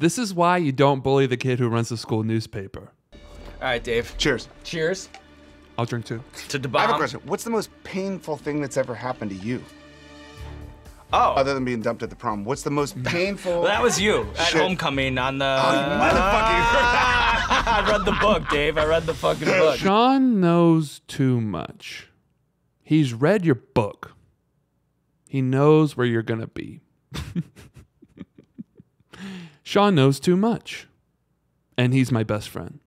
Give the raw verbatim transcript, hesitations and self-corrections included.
This is why you don't bully the kid who runs the school newspaper. All right, Dave. Cheers. Cheers. I'll drink too. To the bomb. I have a question. What's the most painful thing that's ever happened to you? Oh. Other than being dumped at the prom, what's the most painful? Well, that was you at shit. homecoming on the. Oh, you motherfucker! I read the book, Dave. I read the fucking book. Sean knows too much. He's read your book. He knows where you're gonna be. Sean knows too much, and he's my best friend.